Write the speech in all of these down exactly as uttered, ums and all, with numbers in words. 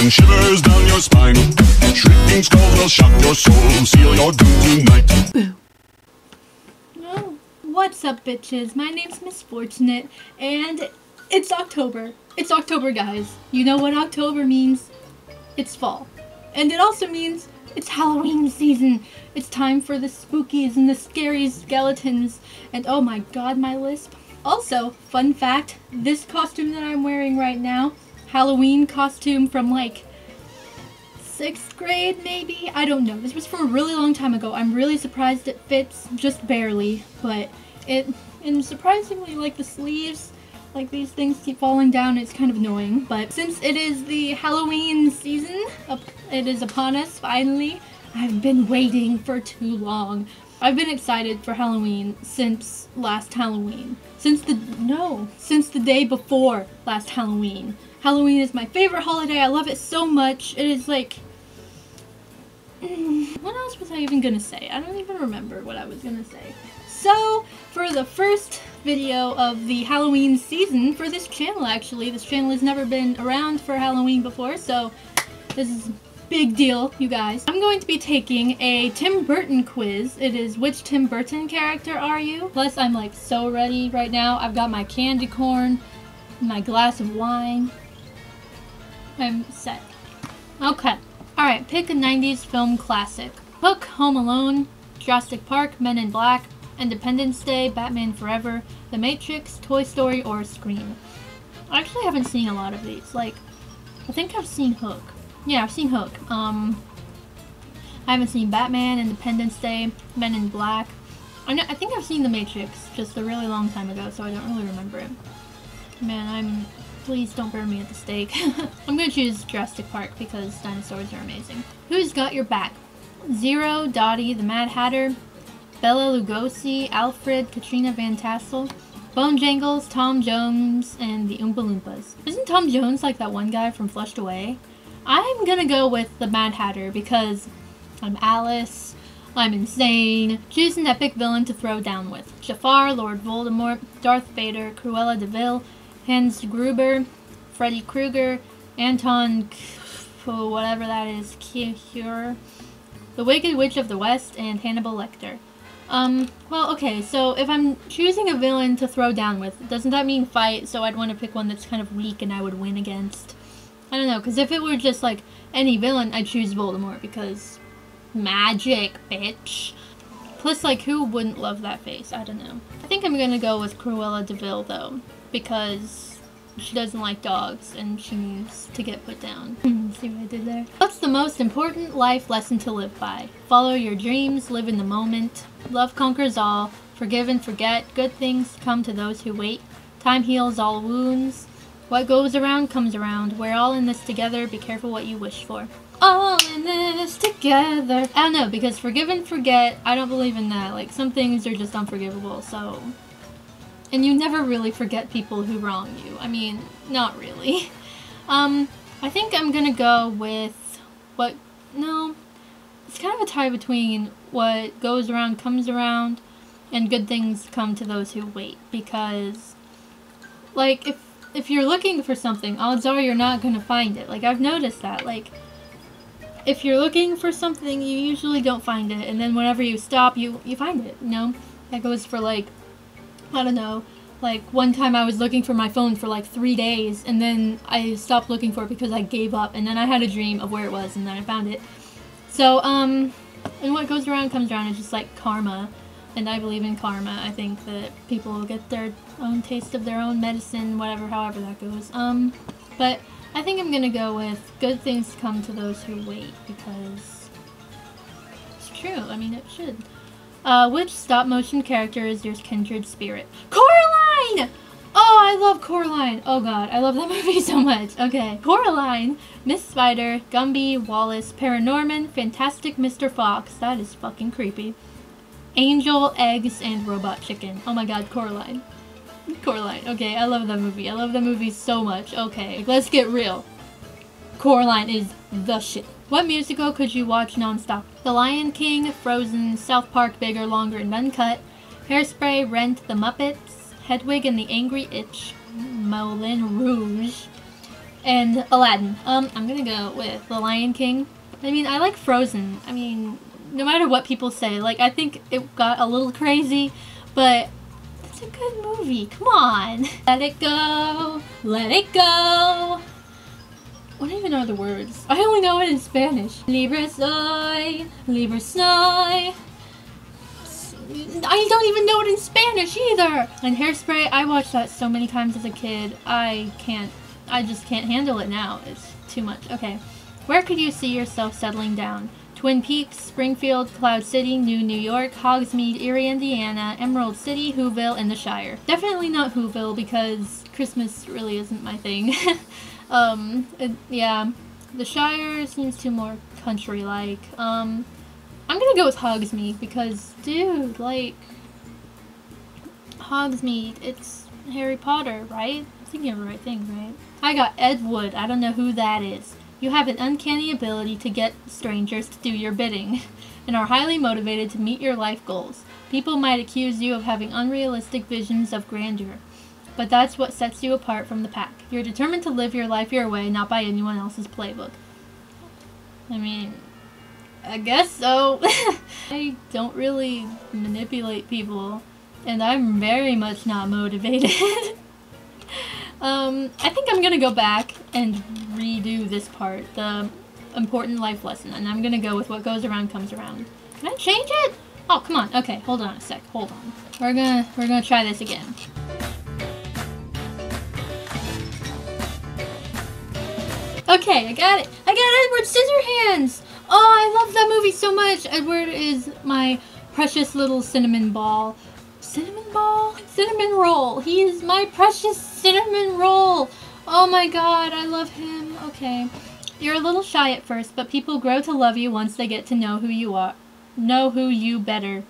and shivers down your spine. Shrieking skulls will shock your soul, seal your doom tonight. Boo. Oh, what's up, bitches? My name's Missi Fortunate, and it's October. It's October, guys. You know what October means? It's fall. And it also means it's Halloween season. It's time for the spookies and the scary skeletons. And oh my god, my lisp. Also, fun fact, this costume that I'm wearing right now, Halloween costume from like sixth grade maybe? I don't know. This was for a really long time ago. I'm really surprised it fits just barely, but it, and surprisingly, like the sleeves, like these things keep falling down. It's kind of annoying, but since it is the Halloween season, it is upon us finally. I've been waiting for too long. I've been excited for Halloween since last Halloween. Since the, no, since the day before last Halloween. Halloween is my favorite holiday. I love it so much. It is like, what else was I even gonna say? I don't even remember what I was gonna say. So, for the first video of the Halloween season for this channel, actually, this channel has never been around for Halloween before, so this is a big deal, you guys. I'm going to be taking a Tim Burton quiz. It is, which Tim Burton character are you? Plus, I'm like so ready right now. I've got my candy corn, my glass of wine. I'm set. Okay. Alright, pick a nineties film classic. Hook, Home Alone, Jurassic Park, Men in Black, Independence Day, Batman Forever, The Matrix, Toy Story, or Scream. I actually haven't seen a lot of these. Like, I think I've seen Hook. Yeah, I've seen Hook. Um, I haven't seen Batman, Independence Day, Men in Black. I know, I think I've seen The Matrix just a really long time ago, so I don't really remember it. Man, I'm... please don't burn me at the stake. I'm gonna choose Jurassic Park because dinosaurs are amazing. Who's got your back? Zero, Dottie, the Mad Hatter, Bela Lugosi, Alfred, Katrina Van Tassel, Bojangles, Tom Jones, and the Oompa Loompas. Isn't Tom Jones like that one guy from Flushed Away? I'm gonna go with the Mad Hatter because I'm Alice, I'm insane. Choose an epic villain to throw down with. Jafar, Lord Voldemort, Darth Vader, Cruella de Vil, Hans Gruber, Freddy Krueger, Anton, whatever that is, Kiefer, the Wicked Witch of the West, and Hannibal Lecter. Um, well, okay, so if I'm choosing a villain to throw down with, doesn't that mean fight? So I'd want to pick one that's kind of weak and I would win against. I don't know, because if it were just, like, any villain, I'd choose Voldemort, because magic, bitch. Plus, like, who wouldn't love that face? I don't know. I think I'm gonna go with Cruella de Vil, though, because she doesn't like dogs and she needs to get put down. See what I did there? What's the most important life lesson to live by? Follow your dreams, live in the moment, love conquers all, forgive and forget, good things come to those who wait, time heals all wounds, what goes around comes around, we're all in this together, be careful what you wish for. All in this together. I don't know, because forgive and forget, I don't believe in that. Like, some things are just unforgivable, so... and you never really forget people who wrong you. I mean, not really. Um, I think I'm gonna go with what, no, it's kind of a tie between what goes around comes around and good things come to those who wait, because, like, if, if you're looking for something, odds are you're not gonna find it. Like, I've noticed that, like, if you're looking for something, you usually don't find it, and then whenever you stop, you, you find it, you know? That goes for, like, I don't know, like one time I was looking for my phone for like three days and then I stopped looking for it because I gave up, and then I had a dream of where it was and then I found it. So, um, and what goes around comes around is just like karma, and I believe in karma. I think that people will get their own taste of their own medicine, whatever, however that goes. Um, but I think I'm gonna go with good things come to those who wait, because it's true, I mean it should. Uh, which stop-motion character is your kindred spirit? Coraline! Oh, I love Coraline. Oh god, I love that movie so much. Okay. Coraline, Miss Spider, Gumby, Wallace, ParaNorman, Fantastic Mister Fox. That is fucking creepy. Angel, Eggs, and Robot Chicken. Oh my god, Coraline. Coraline. Okay, I love that movie. I love that movie so much. Okay, let's get real. Coraline is the shit. What musical could you watch non-stop? The Lion King, Frozen, South Park, Bigger, Longer, and Uncut, Hairspray, Rent, The Muppets, Hedwig and the Angry Itch, Moulin Rouge, and Aladdin. Um, I'm gonna go with The Lion King. I mean, I like Frozen. I mean, no matter what people say, like, I think it got a little crazy, but it's a good movie. Come on. Let it go. Let it go. I don't even know the words. I only know it in Spanish. Libre soy. Libre soy. I don't even know it in Spanish either. And Hairspray, I watched that so many times as a kid. I can't, I just can't handle it now. It's too much. Okay. Where could you see yourself settling down? Twin Peaks, Springfield, Cloud City, New New York, Hogsmeade, Erie, Indiana, Emerald City, Whoville, and the Shire. Definitely not Whoville because Christmas really isn't my thing. um, it, yeah. The Shire seems too more country-like. Um, I'm gonna go with Hogsmeade because, dude, like, Hogsmeade, it's Harry Potter, right? I'm thinking of the right thing, right? I got Ed Wood. I don't know who that is. You have an uncanny ability to get strangers to do your bidding and are highly motivated to meet your life goals. People might accuse you of having unrealistic visions of grandeur, but that's what sets you apart from the pack. You're determined to live your life your way, not by anyone else's playbook. I mean, I guess so. I don't really manipulate people, and I'm very much not motivated. Um, I think I'm gonna go back and redo this part, the important life lesson, and I'm gonna go with what goes around comes around. Can I change it? Oh, come on. Okay, hold on a sec. Hold on. We're gonna we're gonna try this again. Okay, I got it. I got Edward Scissorhands. Oh, I love that movie so much. Edward is my precious little cinnamon ball. Cinnamon ball? Cinnamon roll. He is my precious cinnamon roll. Oh my god, I love him. Okay. You're a little shy at first, but people grow to love you once they get to know who you are. Know who you better.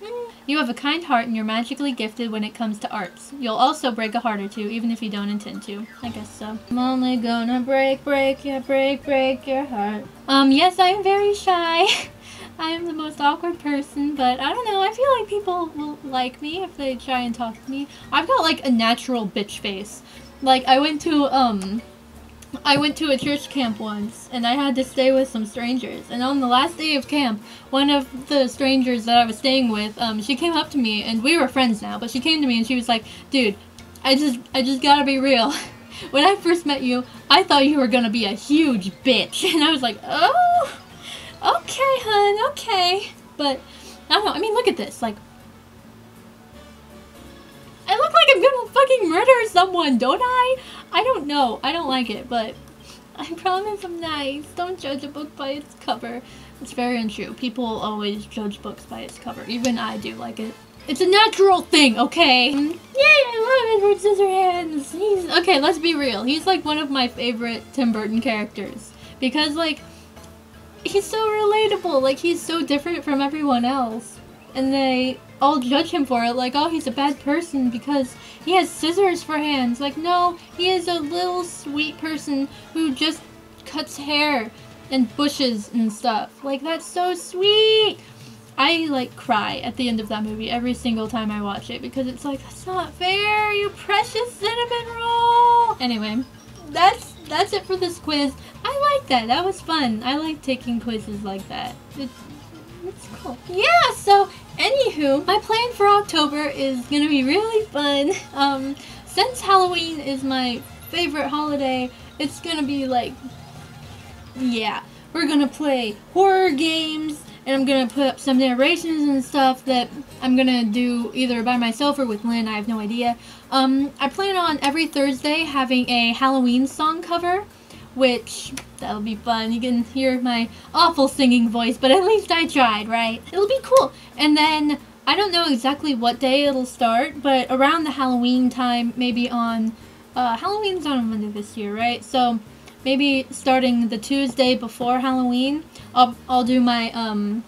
Mm. You have a kind heart and you're magically gifted when it comes to arts. You'll also break a heart or two, even if you don't intend to. I guess so. I'm only gonna break, break, yeah, break, break your heart. Um, yes, I am very shy. I am the most awkward person, but I don't know, I feel like people will like me if they try and talk to me. I've got like a natural bitch face. Like, I went to, um, I went to a church camp once, and I had to stay with some strangers. And on the last day of camp, one of the strangers that I was staying with, um, she came up to me, and we were friends now, but she came to me and she was like, dude, I just, I just gotta be real. When I first met you, I thought you were gonna be a huge bitch. And I was like, oh! Okay, hun, okay. But, I don't know, I mean, look at this, like, I look like I'm gonna fucking murder someone, don't I? I don't know, I don't like it, but I promise I'm nice. Don't judge a book by its cover. It's very untrue. People always judge books by its cover. Even I do like it. It's a natural thing, okay? Yay, I love Edward Scissorhands! He's, okay, let's be real. He's, like, one of my favorite Tim Burton characters. Because, like, he's so relatable, like he's so different from everyone else, and they all judge him for it, like, oh, he's a bad person because he has scissors for hands. Like, no, he is a little sweet person who just cuts hair and bushes and stuff. Like, that's so sweet. I like cry at the end of that movie every single time I watch it because it's like, that's not fair, you precious cinnamon roll. Anyway, that's that's it for this quiz. I like that. That was fun. I like taking quizzes like that. It's, it's cool. Yeah, so anywho, my plan for October is gonna be really fun. Um, since Halloween is my favorite holiday, it's gonna be like, yeah, we're gonna play horror games, and I'm gonna put up some narrations and stuff that I'm gonna do either by myself or with Lynn. I have no idea. Um, I plan on every Thursday having a Halloween song cover, which, that'll be fun. You can hear my awful singing voice, but at least I tried, right? It'll be cool. And then, I don't know exactly what day it'll start, but around the Halloween time, maybe on, uh, Halloween's on a Monday this year, right? So, maybe starting the Tuesday before Halloween, I'll, I'll do my, um,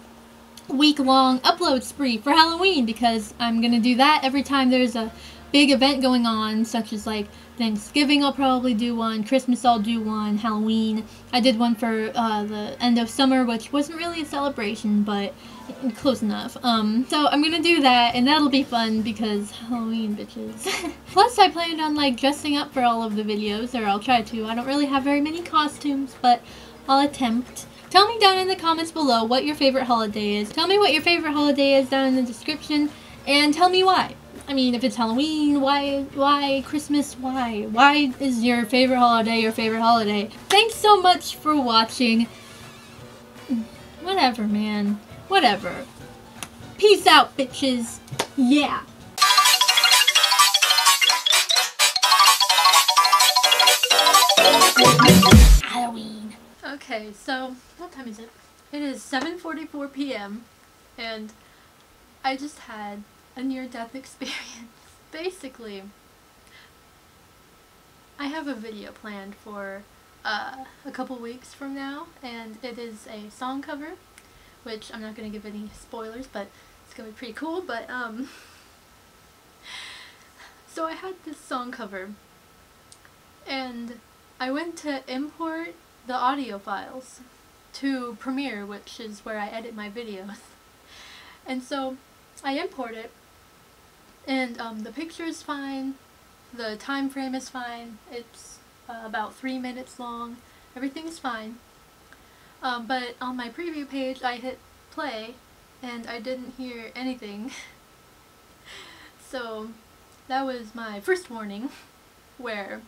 week-long upload spree for Halloween, because I'm gonna do that every time there's a big event going on, such as like Thanksgiving I'll probably do one, Christmas I'll do one, Halloween. I did one for uh, the end of summer, which wasn't really a celebration, but close enough. Um, so I'm gonna do that, and that'll be fun because Halloween, bitches. Plus I planned on like dressing up for all of the videos, or I'll try to. I don't really have very many costumes, but I'll attempt. Tell me down in the comments below what your favorite holiday is. Tell me what your favorite holiday is down in the description, and tell me why. I mean, if it's Halloween, why, why Christmas, why? Why is your favorite holiday your favorite holiday? Thanks so much for watching. Whatever, man. Whatever. Peace out, bitches. Yeah. Halloween. Okay, so what time is it? It is seven forty-four p m and I just had a near-death experience. Basically, I have a video planned for uh, a couple weeks from now, and it is a song cover, which I'm not going to give any spoilers, but it's going to be pretty cool. But, um, so I had this song cover, and I went to import the audio files to Premiere, which is where I edit my videos. And so I import it, and um, the picture is fine, the time frame is fine, it's uh, about three minutes long, everything's fine. Um, but on my preview page I hit play and I didn't hear anything. So that was my first warning, where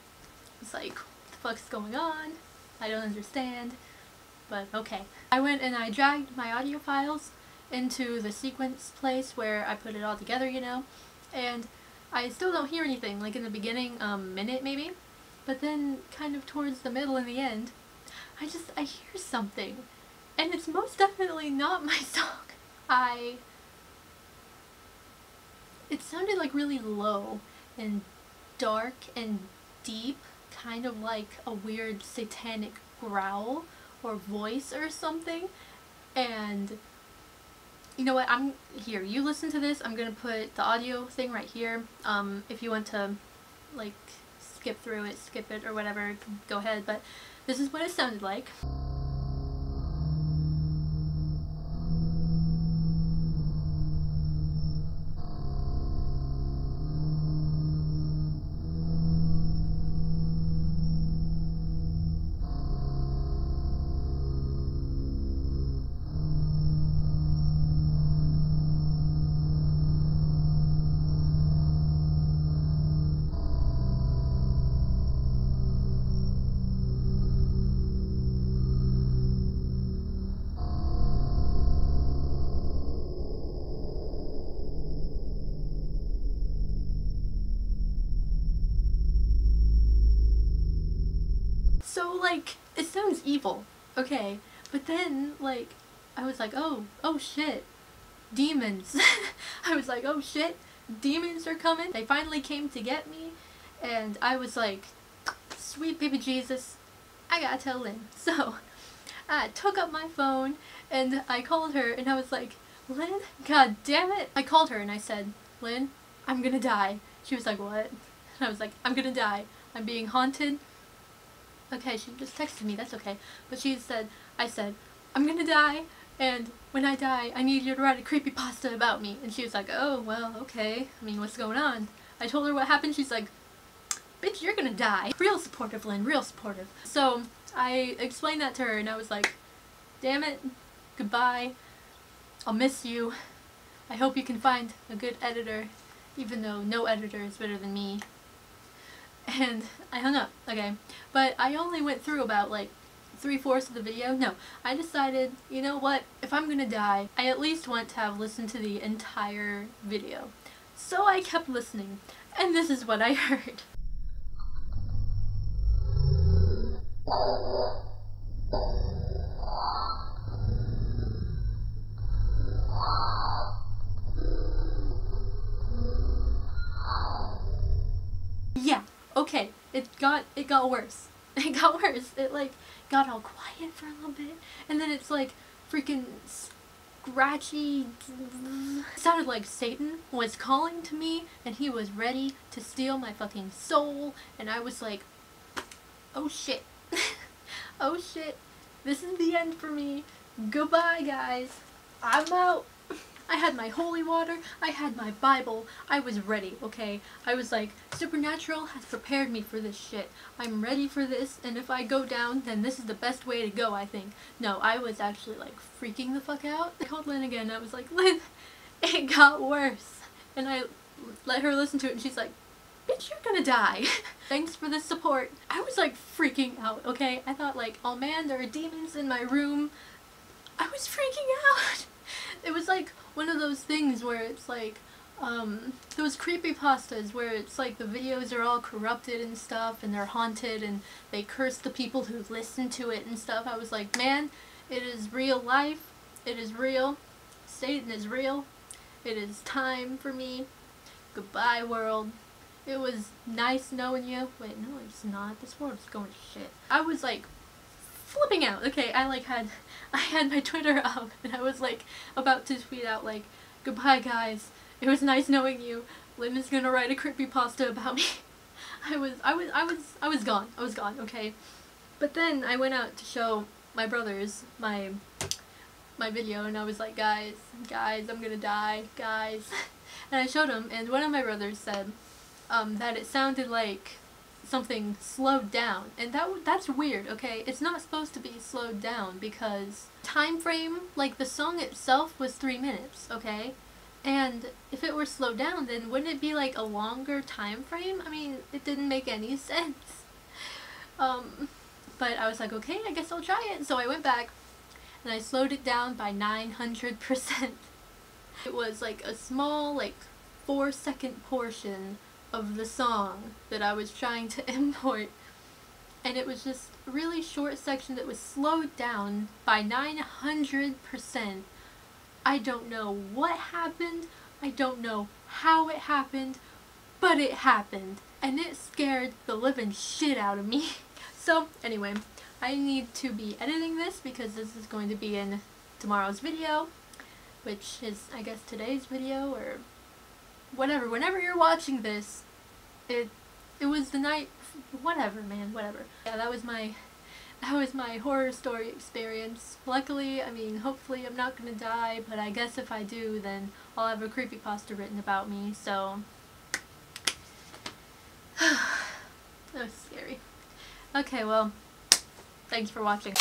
it's like, what the fuck's going on? I don't understand, but okay. I went and I dragged my audio files into the sequence place where I put it all together, you know, and I still don't hear anything, like in the beginning um, minute maybe, but then kind of towards the middle and the end, I just, I hear something, and it's most definitely not my song. I, it sounded like really low and dark and deep, kind of like a weird satanic growl or voice or something, and you know what, I'm here, you listen to this, I'm gonna put the audio thing right here. Um, if you want to, like, skip through it, skip it, or whatever, go ahead, but this is what it sounded like. So, like, it sounds evil, okay, but then, like, I was like, oh, oh shit, demons. I was like, oh shit, demons are coming. They finally came to get me, and I was like, sweet baby Jesus, I gotta tell Lynn. So, I took up my phone, and I called her, and I was like, Lynn, god damn it. I called her, and I said, Lynn, I'm gonna die. She was like, what? And I was like, I'm gonna die. I'm being haunted. Okay, she just texted me, that's okay. But she said, I said, I'm gonna die, and when I die, I need you to write a creepypasta about me. And she was like, oh, well, okay. I mean, what's going on? I told her what happened, she's like, bitch, you're gonna die. Real supportive, Lynn, real supportive. So I explained that to her, and I was like, damn it, goodbye, I'll miss you. I hope you can find a good editor, even though no editor is better than me. And I hung up, okay, but I only went through about like three-fourths of the video. No, I decided, you know what, if I'm gonna die, I at least want to have listened to the entire video. So I kept listening, and this is what I heard. Okay, it got it got worse. It got worse. It like got all quiet for a little bit, and then it's like freaking scratchy... It sounded like Satan was calling to me and he was ready to steal my fucking soul, and I was like, oh shit. Oh shit. This is the end for me. Goodbye, guys. I'm out. I had my holy water, I had my Bible, I was ready, okay? I was like, Supernatural has prepared me for this shit. I'm ready for this, and if I go down, then this is the best way to go, I think. No, I was actually, like, freaking the fuck out. I called Lynn again, and I was like, Lynn, it got worse. And I let her listen to it, and she's like, bitch, you're gonna die. Thanks for the support. I was, like, freaking out, okay? I thought, like, oh man, there are demons in my room. I was freaking out. It was like one of those things where it's like, um, those creepypastas where it's like the videos are all corrupted and stuff and they're haunted and they curse the people who listen to it and stuff. I was like, man, it is real life. It is real. Satan is real. It is time for me. Goodbye, world. It was nice knowing you. Wait, no, it's not. This world's going to shit. I was like... flipping out. Okay, I like had I had my Twitter up and I was like about to tweet out like, goodbye guys, it was nice knowing you. Lynn is gonna write a creepypasta about me. I was I was I was I was gone. I was gone, okay. But then I went out to show my brothers my my video and I was like, guys, guys, I'm gonna die, guys. And I showed them and one of my brothers said um that it sounded like something slowed down, and that w that's weird, okay? It's not supposed to be slowed down because time frame, like the song itself was three minutes, okay? And if it were slowed down, then wouldn't it be like a longer time frame? I mean, it didn't make any sense. Um, but I was like, okay, I guess I'll try it. So I went back and I slowed it down by nine hundred percent. It was like a small, like four second portion of the song that I was trying to import, and it was just a really short section that was slowed down by nine hundred percent. I don't know what happened, I don't know how it happened, but it happened, and it scared the living shit out of me. So anyway, I need to be editing this because this is going to be in tomorrow's video, which is I guess today's video, or whatever, whenever you're watching this, it it was the night, whatever, man, whatever. Yeah, that was my that was my horror story experience. Luckily, I mean, hopefully I'm not gonna die, but I guess if I do, then I'll have a creepypasta written about me, so that was scary. Okay, well, thanks for watching.